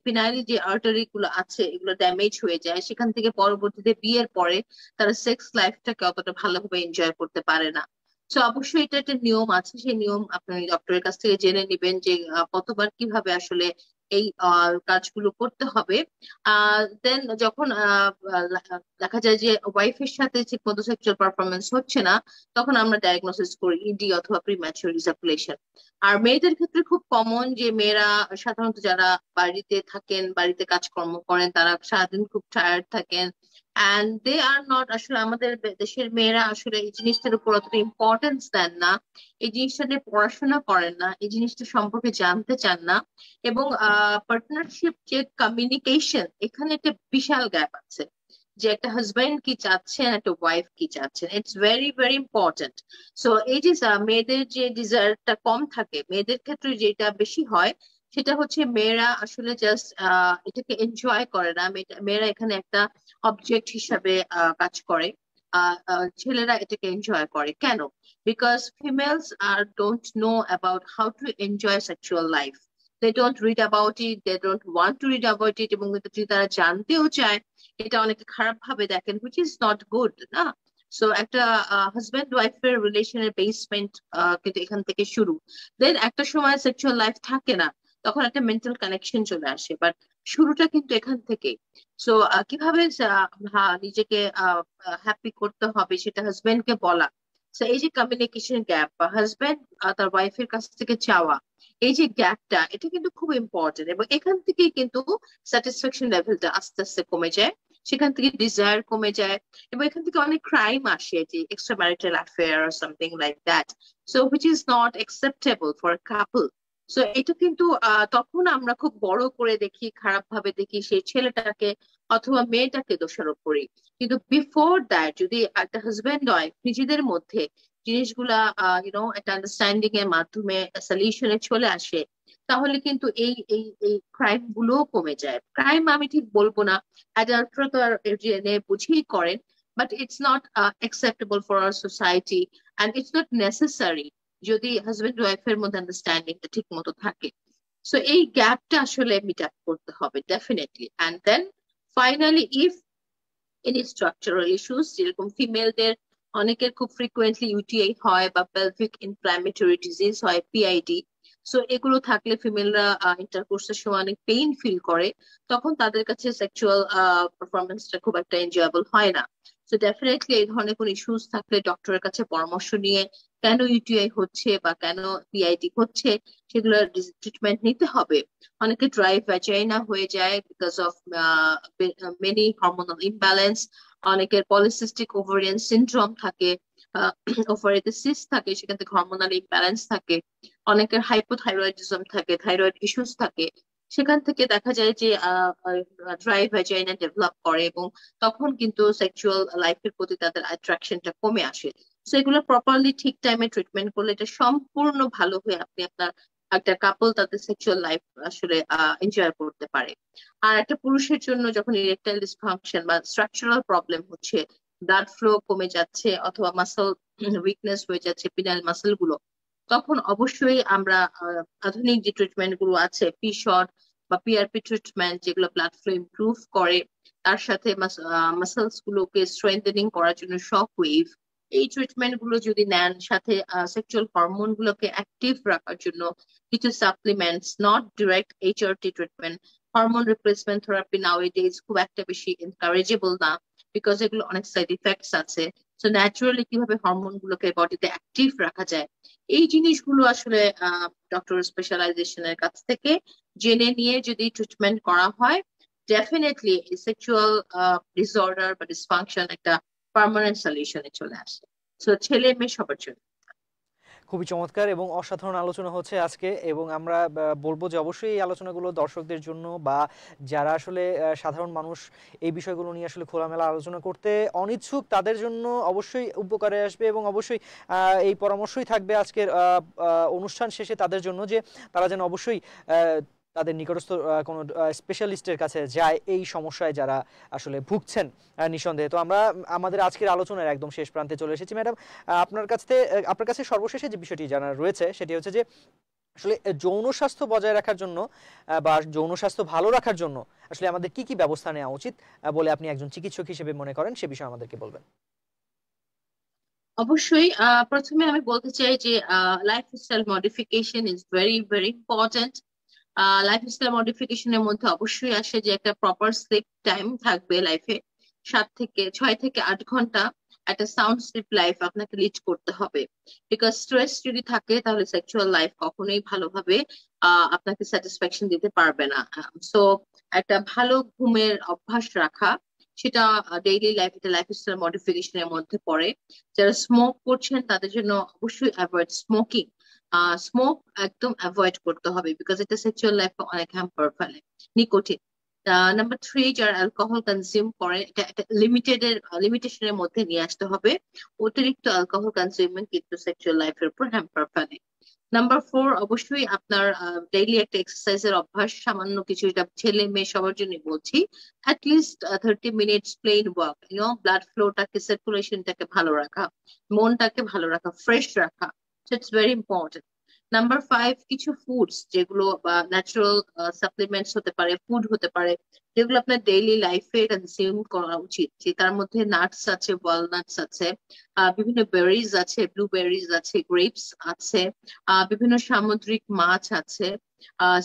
পিনাইলি যে আর্টারি গুলো আছে এগুলো ড্যামেজ হয়ে যায় সেখান থেকে পরবর্তীতে বিয়ের পরে তারা সেক্স লাইফটাকে অতটা ভালোভাবে এনজয় করতে পারে না সো অবশ্যই এটা একটা নিয়ম আছে সেই নিয়ম আপনি ডক্টরের কাছ থেকে জেনে নেবেন যে কতবার কিভাবে আসলে এই কাজগুলো করতে হবে আহ দেন যখন দেখা যায় যে ওয়াইফের সাথে ঠিকমতো সেক্সুয়াল পারফরমেন্স হচ্ছে না তখন আমরা ডায়াগনোসিস করি ইডি অথবা প্রিম্যাচিউর ইজাকুলেশন আর মেয়েদের ক্ষেত্রে খুব কমন যে মেয়েরা সাধারণত যারা বাড়িতে থাকেন বাড়িতে কাজকর্ম করেন তারা সারাদিন খুব টায়ার্ড থাকেন and they are not আসলে আমাদের দেশের মেয়েরা আসলে এই জিনিসটার উপর অতটা ইম্পর্টেন্স দেন না এই জিনিসটা নিয়ে পড়াশোনা করেন না এই জিনিসটা সম্পর্কে জানতে চান না এবং পার্টনারশিপ যে কমিউনিকেশন এখানে একটা বিশাল গ্যাপ আছে যে একটা হাজবেন্ড কি চাচ্ছেন একটা ওয়াইফ কি চাচ্ছেন it's very very important so এই যে মেয়েদের যে ডিজায়ারটা কম থাকে মেয়েদের ক্ষেত্রে যেটা বেশি হয় সেটা হচ্ছে মেয়েরা আসলে জাস্ট আহ এটাকে এনজয় করে না মেয়েরা এখানে একটা অবজেক্ট হিসাবে কাজ করে আহ ছেলেরা এটাকে এনজয় করে কেন because females are don't know about how to enjoy sexual life they don't read about it they don't want to read about it এবং যদি তারা জানতেও চায় এটা অনেকে খারাপ ভাবে দেখেন হুইচ ইজ নট গুড না সো একটা হাজব্যান্ড ওয়াইফের রিলেশনের বেসমেন্ট কিন্তু এখান থেকে শুরু দেন একটা সময় সেক্সুয়াল লাইফ থাকে না তখন একটা মেন্টাল কানেকশন চলে আসে বাট শুরুটা কিন্তু এখান থেকে সো কিভাবে নিজেকে হ্যাপি করতে হবে সেটা হাজবেন্ডকে বলা সো এই যে কমিউনিকেশন গ্যাপ বা হাজবেন্ড তার ওয়াইফের কাছ থেকে চাওয়া এই যে গ্যাপটা এটা কিন্তু খুব ইম্পর্টেন্ট এবং এখান থেকেই কিন্তু স্যাটিসফ্যাকশন লেভেলটা আস্তে আস্তে কমে যায় সেখান থেকে ডিজায়ার কমে যায় এবং এখান থেকে অনেক ক্রাইম আসে যে extra marital affair or something like that so which is not acceptable for a couple so এটা কিন্তু তখন আমরা খুব বড় করে দেখি খারাপ ভাবে দেখি সেই ছেলেটাকে অথবা মেয়েটাকে দোষারোপ করি কিন্তু বিফোর দ্যাট যদি একটা হাজবেন্ড ওয়াইফ নিজেদের মধ্যে জিনিসগুলা ইউনো একটা আন্ডারস্ট্যান্ডিং এর মাধ্যমে সলিউশনে চলে আসে তাহলে কিন্তু এই এই এই ক্রাইম গুলো কমে যায় ক্রাইম আমি ঠিক বলবো না অ্যাডাল্টরা তো আর জেনে বুঝেই করেন but it's not acceptable for our society and it's not necessary যদি হাজবেন্ড ওয়াইফের মধ্যে আন্ডারস্ট্যান্ডিংটা ঠিক মতো থাকে সো এই গ্যাপটা আসলে মিট আপ করতে হবে definitely and then finally if any structural issues যেরকম ফিমেলদের অনেকের খুব ফ্রিকোয়েন্টলি ইউটিআই হয় বা পেলভিক ইনফ্ল্যামেটরি ডিজিজ হয় পিআইডি। সো এগুলো থাকলে ফিমেলরা ইন্টারকোর্সের সময় অনেক পেইন ফিল করে, তখন তাদের কাছে সেক্সুয়াল পারফরম্যান্সটা খুব একটা এনজয়েবল হয় না। সো ডেফিনেটলি এই ধরনের কোনো ইস্যুস থাকলে ডক্টরের কাছে পরামর্শ নিয়ে কেন ইউটিআই হচ্ছে বা কেন পিআইডি হচ্ছে সেগুলো ট্রিটমেন্ট নিতে হবে। অনেকে ড্রাই ভ্যাজাইনা হয়ে যায় because of many hormonal imbalance, অনেকের পলিসিস্টিক ওভারিয়ান সিনড্রোম থাকে, ওভারিতে সিস্ট থাকে, সেখান থেকে হরমোনাল ইমব্যালেন্স থাকে, অনেকের হাইপোথাইরয়েডিজম থাকে, থাইরয়েড ইস্যুস থাকে, সেখান থেকে দেখা যায় যে ড্রাই ভ্যাজাইনা ডেভেলপ করে এবং তখন কিন্তু সেক্সুয়াল লাইফের প্রতি তাদের অ্যাট্রাকশনটা কমে আসে। সো এগুলো প্রপারলি ঠিক টাইমে ট্রিটমেন্ট করলে এটা সম্পূর্ণ ভালো হয়ে আপনি আপনার একটা কাপল তাদের সেক্সুয়াল লাইফ আসলে এনজয় করতে পারে। আর একটা পুরুষের জন্য যখন ইরেকটাইল ডিসফাংশন বা স্ট্রাকচারাল প্রবলেম হচ্ছে, ব্লাড ফ্লো কমে যাচ্ছে অথবা মাসল উইকনেস হয়ে যাচ্ছে পিনাইল মাসল গুলো, তখন অবশ্যই আমরা আধুনিক যে ট্রিটমেন্ট গুলো আছে পি শট বা পিআরপি ট্রিটমেন্ট, যেগুলো ব্লাড ফ্লো ইমপ্রুভ করে, তার সাথে মাসলস গুলোকে স্ট্রেন্থেনিং করার জন্য শক ওয়েভ, এই ট্রিটমেন্ট গুলো যদি নেন, সাথে সেক্সুয়াল হরমোন গুলোকে অ্যাক্টিভ রাখার জন্য কিছু supplements, not direct HRT treatment, hormone replacement therapy nowadays খুব একটা বেশি এনকারেজেবল না, বিকজ এগুলো অনেক সাইড ইফেক্টস আছে। সো ন্যাচুরালি কিভাবে হরমোন গুলোকে বডিতে অ্যাক্টিভ রাখা যায় এই জিনিসগুলো আসলে ডক্টর স্পেশালাইজেশনের কাছ থেকে জেনে নিয়ে যদি ট্রিটমেন্ট করা হয়, ডেফিনেটলি সেক্সুয়াল ডিসঅর্ডার বা ডিসফাংশন একটা পার্মানেন্ট সলিউশনে চলে আসে। সো ছেলে মেয়ে সবার জন্য। খুবই চমৎকার এবং অসাধারণ আলোচনা হচ্ছে আজকে, এবং আমরা বলবো যে অবশ্যই এই আলোচনাগুলো দর্শকদের জন্য বা যারা আসলে সাধারণ মানুষ এই বিষয়গুলো নিয়ে আসলে খোলামেলা আলোচনা করতে অনিচ্ছুক তাদের জন্য অবশ্যই উপকারে আসবে, এবং অবশ্যই এই পরামর্শই থাকবে আজকের অনুষ্ঠান শেষে তাদের জন্য যে তারা যেন অবশ্যই তাদের নিকটস্থ কোনো স্পেশালিস্টের কাছে যায় এই সমস্যায় যারা আসলে ভুগছেন নিঃসন্দেহে। তো আমরা আমাদের আজকের আলোচনার একদম শেষ প্রান্তে চলে এসেছি। ম্যাডাম, আপনার কাছে আপনার কাছে সর্বশেষে যে বিষয়টি জানার রয়েছে সেটি হচ্ছে যে আসলে যৌন স্বাস্থ্য বজায় রাখার জন্য বা যৌন স্বাস্থ্য ভালো রাখার জন্য আসলে আমাদের কি কি ব্যবস্থা নেওয়া উচিত বলে আপনি একজন চিকিৎসক হিসেবে মনে করেন, সে বিষয়ে আমাদেরকে বলবেন। অবশ্যই প্রথমে আমি বলতে চাই যে lifestyle modification is very very important. Lifestyle মডিফিকেশনের মধ্যে অবশ্যই আসে যে একটা প্রপার স্লিপ টাইম থাকবে লাইফে, সাত থেকে ছয় থেকে আট ঘন্টা একটা সাউন্ড স্লিপ লাইফ আপনাকে লিড করতে হবে, বিকজ স্ট্রেস যদি থাকে তাহলে সেক্সুয়াল লাইফ কখনোই ভালোভাবে আপনাকে স্যাটিসফ্যাকশন দিতে পারবে না। সো একটা ভালো ঘুমের অভ্যাস রাখা, সেটা ডেইলি লাইফ, এটা লাইফস্টাইল মডিফিকেশনের মধ্যে পড়ে। যারা স্মোক করছেন তাদের জন্য অবশ্যই অ্যাভয়েড স্মোকিং, স্মোক একদম অ্যাভয়েড করতে হবে, বিকজ এটা সেক্সুয়াল লাইফে অনেক হ্যাম্পার ফেলে নিকোটিন। নাম্বার থ্রি, যারা অ্যালকোহল কনজিউম করে এটা একটা লিমিটেড এর লিমিটেশনের মধ্যে নিয়ে আসতে হবে, অতিরিক্ত অ্যালকোহল কনজিউমিং কিন্তু সেক্সুয়াল লাইফের উপর হ্যাম্পার ফেলে। নাম্বার ফোর, অবশ্যই আপনার ডেইলি একটা এক্সারসাইজের অভ্যাস, সামান্য কিছু, এটা ছেলে মেয়ে সবার জন্য বলছি, at least thirty minutes plain walk, you know blood ফ্লোটাকে, সার্কুলেশনটাকে ভালো রাখা, মনটাকে ভালো রাখা, ফ্রেশ রাখা, it's very important. Number five, কিছু ফুডস যেগুলো ন্যাচারাল সাপ্লিমেন্টস হতে পারে, ফুড হতে পারে, যেগুলো আপনার ডেইলি লাইফে কনজিউম করা উচিত, যে তার মধ্যে নাটস আছে, ওয়ালনাটস আছে, বিভিন্ন বেরিজ আছে, ব্লুবেরিজ আছে, গ্রেপস আছে, বিভিন্ন সামুদ্রিক মাছ আছে,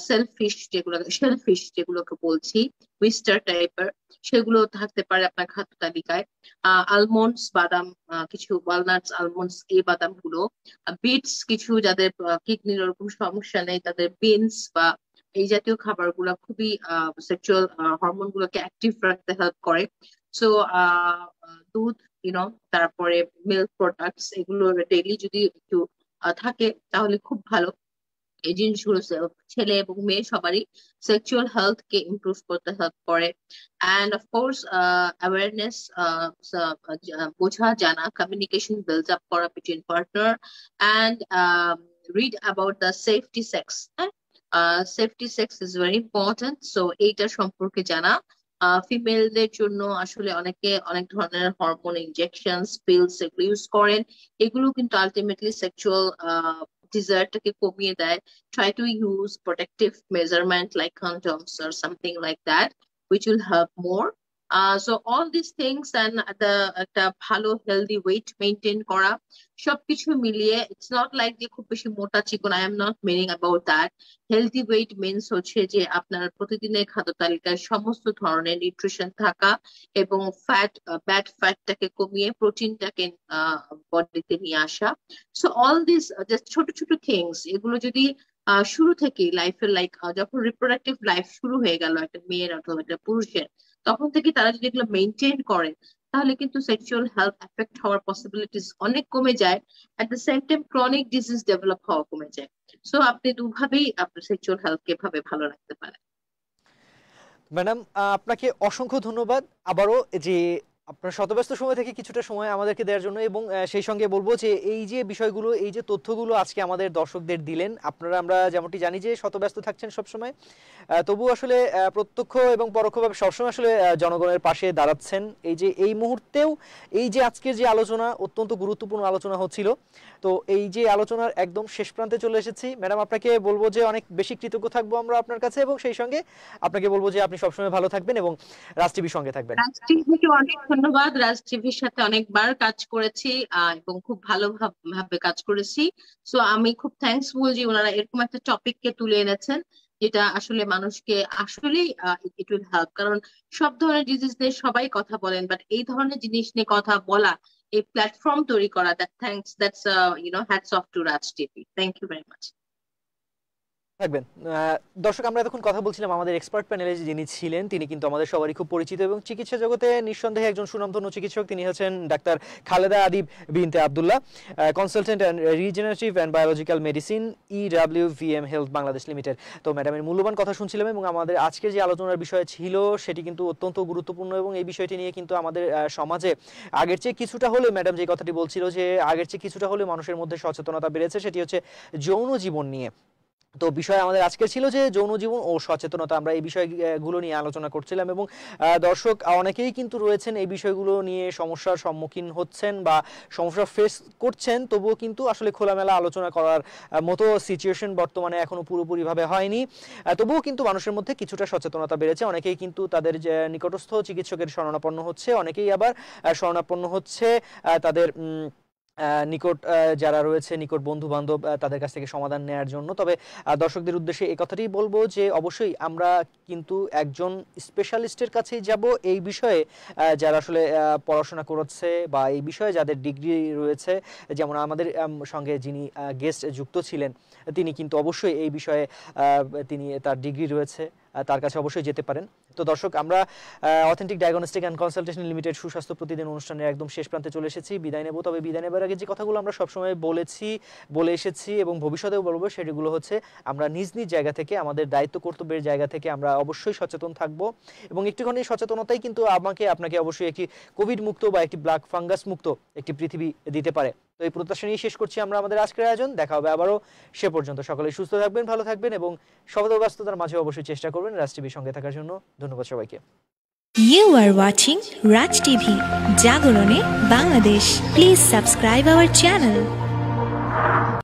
সেলফিশ যেগুলো, শেলফিশ যেগুলোকে বলছি, উইস্টার টাইপের, সেগুলো থাকতে পারে আপনার খাদ্য তালিকায়। আলমন্ডস, বাদাম, কিছু ওয়ালনাটস, আলমন্ডস, এই বাদাম গুলো। বিটস, কিছু যাদের কিডনির ওরকম সমস্যা নেই তাদের বিনস বা এই জাতীয় খাবার গুলা খুবই সেক্সুয়াল হরমোন গুলোকে অ্যাক্টিভ রাখতে হেল্প করে। সো দুধ, ইউনো, তারপরে মিল্ক প্রোডাক্টস, এগুলো ডেইলি যদি একটু থাকে তাহলে খুব ভালো। এই জিনিসগুলো ছেলে এবং মেয়ে সবারই সেক্সুয়াল হেলথ কে ইমপ্রুভ করতে হেল্প করে। অ্যান্ড অফকোর্স অ্যাওয়ারনেস, বোঝা জানা, কমিউনিকেশন বিল্ড আপ করা between partner, and read about the safety sex, safety sex is very important. So এইটা সম্পর্কে জানা। ফিমেলদের জন্য আসলে অনেকে অনেক ধরনের হরমোন ইনজেকশন, পিলস এগুলো ইউজ করেন, এগুলো কিন্তু আলটিমেটলি সেক্সুয়াল ডিজায়ারটাকে কমিয়ে দেয়। Try to use protective measurement like condoms or something like that, which will help more. Uh, so all these things and the, the bhalo healthy weight maintain kora. Shop kichu miliye. It's not like je khub beshi mota chikon. I am not meaning about that. Healthy weight means hoche je apnar protidiner khadyo talikay somosto dhoroner nutrition thaka ebong fat uh, bad fat take komiye protein take uh, body te niye asha. So all these uh, just choto choto things egulo jodi uh, shuru theke life er like uh, jokhon reproductive life shuru hoye gelo ekta meyer othoba ekta purusher তখন থেকে তারা যদি এগুলো maintain করে তাহলে কিন্তু sexual health effect হওয়ার possibilities অনেক কমে যায়, at the same time chronic disease develop হওয়া কমে যায়। সো আপনি দুভাবেই আপনার সেক্সুয়াল হেলথ কে ভাবে ভালো রাখতে পারেন। ম্যাডাম আপনাকে অসংখ্য ধন্যবাদ আবারো যে আপনার শতব্যস্ত সময় থেকে কিছুটা সময় আমাদেরকে দেওয়ার জন্য, এবং সেই সঙ্গে বলবো যে এই যে বিষয়গুলো এই যে তথ্যগুলো আজকে আমাদের দর্শকদের দিলেন আপনারা, আমরা যেমনটি জানি যে শতব্যস্ত থাকছেন সবসময়, তবু আসলে প্রত্যক্ষ এবং পরোক্ষভাবে সবসময় আসলে জনগণের পাশে দাঁড়াচ্ছেন। এই যে এই মুহূর্তেও এই যে আজকের যে আলোচনা অত্যন্ত গুরুত্বপূর্ণ আলোচনা হচ্ছিল, তো এই যে আলোচনার একদম শেষ প্রান্তে চলে এসেছি। ম্যাডাম আপনাকে বলবো যে অনেক বেশি কৃতজ্ঞ থাকবো আমরা আপনার কাছে, এবং সেই সঙ্গে আপনাকে বলবো যে আপনি সবসময় ভালো থাকবেন এবং রাজ টিভির সঙ্গে থাকবেন। ধন্যবাদ। রাজ টিভির সাথে অনেকবার কাজ করেছি এবং খুব ভালো ভাবে কাজ করেছি। সো আমি খুব থ্যাঙ্কসফুল যে ওনারা এরকম একটা টপিক কে তুলে এনেছেন যেটা আসলে মানুষকে আসলেই ইট উইল হেল্প, কারণ সব ধরনের ডিজিজ নিয়ে সবাই কথা বলেন, বাট এই ধরনের জিনিস নিয়ে কথা বলা, এই প্ল্যাটফর্ম তৈরি করা, that thanks that's you know hats off to Raj TV. Thank you very much. থাকবেন দর্শক, আমরা এতক্ষণ কথা বলছিলাম আমাদের এক্সপার্ট প্যানেলে যিনি ছিলেন তিনি কিন্তু আমাদের সবারই খুব পরিচিত এবং চিকিৎসা জগতে নিঃসন্দেহে একজন সুনামধন্য চিকিৎসক, তিনি হচ্ছেন doctor Khaleda Adib Binte Abdullah, consultant and regenerative and biological medicine, E W V M health Bangladesh limited. তো ম্যাডামের মূল্যবান কথা শুনছিলাম এবং আমাদের আজকে যে আলোচনার বিষয় ছিল সেটি কিন্তু অত্যন্ত গুরুত্বপূর্ণ, এবং এই বিষয়টি নিয়ে কিন্তু আমাদের সমাজে আগের চেয়ে কিছুটা হলেও ম্যাডাম যে কথাটি বলছিল যে আগের চেয়ে কিছুটা হলেও মানুষের মধ্যে সচেতনতা বেড়েছে, সেটি হচ্ছে যৌন জীবন নিয়ে। তো বিষয় আমাদের আজকে ছিল যে যৌন জীবন ও সচেতনতা, আমরা এই বিষয়গুলো নিয়ে আলোচনা করছিলাম এবং দর্শক অনেকেই কিন্তু রয়েছেন এই বিষয়গুলো নিয়ে সমস্যার সম্মুখীন হচ্ছেন বা সমস্যা ফেস করছেন, তবুও কিন্তু আসলে খোলামেলা আলোচনা করার মতো সিচুয়েশন বর্তমানে এখনো পুরোপুরিভাবে হয়নি, তবুও কিন্তু মানুষের মধ্যে কিছুটা সচেতনতা বেড়েছে। অনেকেই কিন্তু তাদের নিকটস্থ চিকিৎসকের শরণাপন্ন হচ্ছে, অনেকেই আবার শরণাপন্ন হচ্ছে তাদের নিকট যারা রয়েছে নিকট বন্ধু বান্ধব তাদের কাছ থেকে সমাধান নেওয়ার জন্য। তবে দর্শকদের উদ্দেশ্যে এই কথাটাই বলবো যে অবশ্যই আমরা কিন্তু একজন স্পেশালিস্টের কাছেই যাব এই বিষয়ে, যারা আসলে পড়াশোনা করেছে বা এই বিষয়ে যাদের ডিগ্রি রয়েছে, যেমন আমাদের সঙ্গে যিনি গেস্ট যুক্ত ছিলেন তিনি কিন্তু অবশ্যই এই বিষয়ে তিনি তার ডিগ্রি রয়েছে তার কাছে অবশ্যই যেতে পারেন। তো দর্শক, আমরা authentic diagnostic and consultation limited সুস্বাস্থ্য প্রতিদিন অনুষ্ঠানের একদম শেষ প্রান্তে চলে এসেছি, বিদায় নেব। তবে বিদায় নেবার আগে যে কথাগুলো আমরা সবসময় বলেছি বলে এসেছি এবং ভবিষ্যতেও বলবো সেগুলো হচ্ছে আমরা নিজ নিজ জায়গা থেকে আমাদের দায়িত্ব কর্তব্যের জায়গা থেকে আমরা অবশ্যই সচেতন থাকব, এবং একটুখানি সচেতনতাই কিন্তু আমাকে আপনাকে অবশ্যই একটি কোভিড মুক্ত বা একটি ব্ল্যাক ফাঙ্গাস মুক্ত একটি পৃথিবী দিতে পারে। তো এই প্রত্যাশা নিয়ে শেষ করছি আমরা আমাদের আজকের আয়োজন। দেখা হবে আবারও, সে পর্যন্ত সকলে সুস্থ থাকবেন, ভালো থাকবেন এবং সর্বদা ব্যস্ততার মাঝে অবশ্যই চেষ্টা করবেন রাজ টিভির সঙ্গে থাকার জন্য। ধন্যবাদ সবাইকে। You are watching Raj TV Jagorone Bangladesh. Please subscribe our channel.